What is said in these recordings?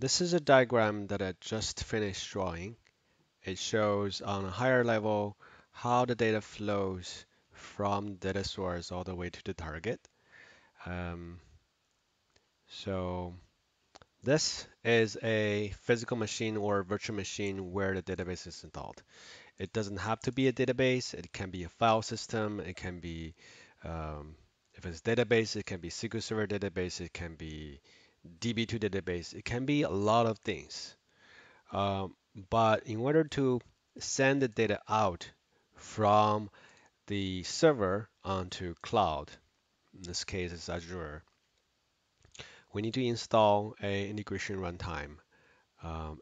This is a diagram that I just finished drawing. It shows on a higher level how the data flows from data source all the way to the target. So this is a physical machine or virtual machine where the database is installed. It doesn't have to be a database. It can be a file system. It can be, if it's database, it can be SQL Server database. It can be DB2 database. It can be a lot of things. But in order to send the data out from the server onto cloud, in this case it's Azure, we need to install a integration runtime.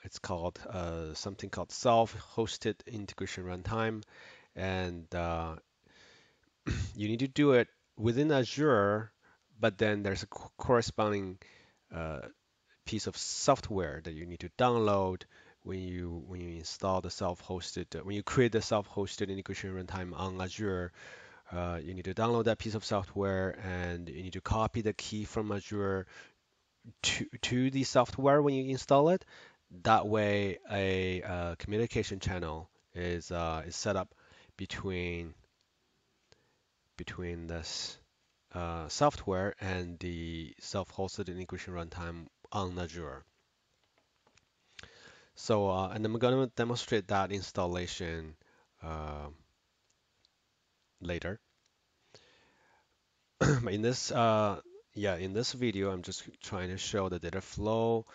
It's called something called self-hosted integration runtime, and you need to do it within Azure, but then there's a corresponding piece of software that you need to download when you create the self-hosted integration runtime on Azure. You need to download that piece of software, and you need to copy the key from Azure to the software when you install it. That way, a communication channel is set up between this software and the self-hosted integration runtime on Azure. So, and I'm going to demonstrate that installation later. in this video, I'm just trying to show the data flow.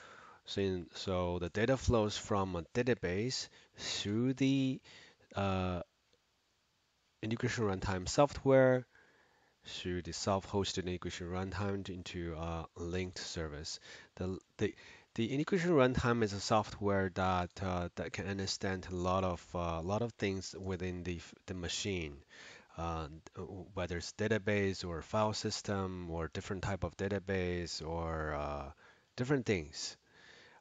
So the data flows from a database through the integration runtime software, through the self-hosted integration runtime into a linked service. The integration runtime is a software that that can understand a lot of things within the machine, whether it's database or file system or different type of database or different things.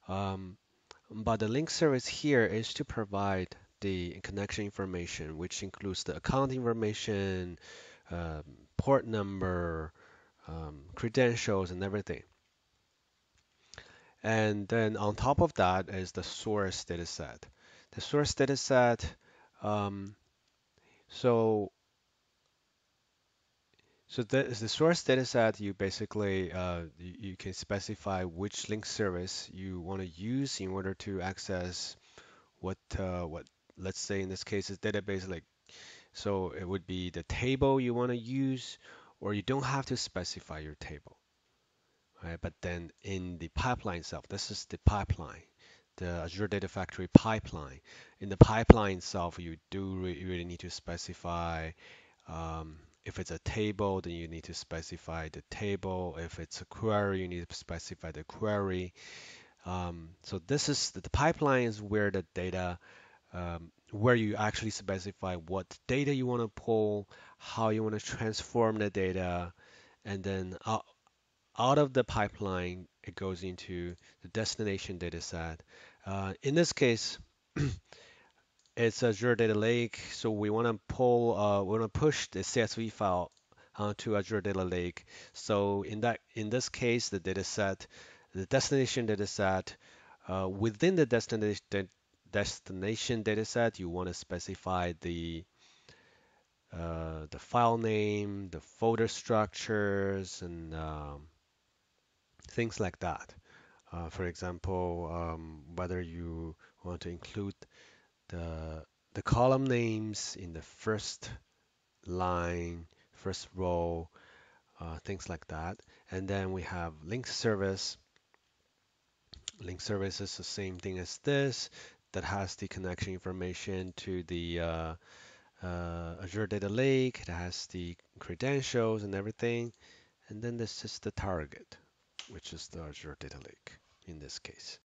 But the link service here is to provide the connection information, which includes the account information, port number, credentials, and everything. And then on top of that is the source data set. The source data set, so the source data set, you basically, you can specify which link service you want to use in order to access what let's say in this case is database like. So it would be the table you want to use, or you don't have to specify your table. Right, but then in the pipeline itself, this is the pipeline, the Azure Data Factory pipeline. In the pipeline itself, you do really need to specify, if it's a table, then you need to specify the table. If it's a query, you need to specify the query. So this is, the pipeline is where the data, where you actually specify what data you want to pull, how you want to transform the data, and then out of the pipeline, it goes into the destination data set. In this case, it's Azure Data Lake, so we want to pull, we want to push the CSV file onto Azure Data Lake. So in this case, the data set, the destination data set, within the destination data set, you want to specify the file name, the folder structures, and things like that. For example, whether you want to include the column names in the first line, first row, things like that. And then we have link service. Link service is the same thing as this, that has the connection information to the Azure Data Lake. It has the credentials and everything. And then this is the target, which is the Azure Data Lake in this case.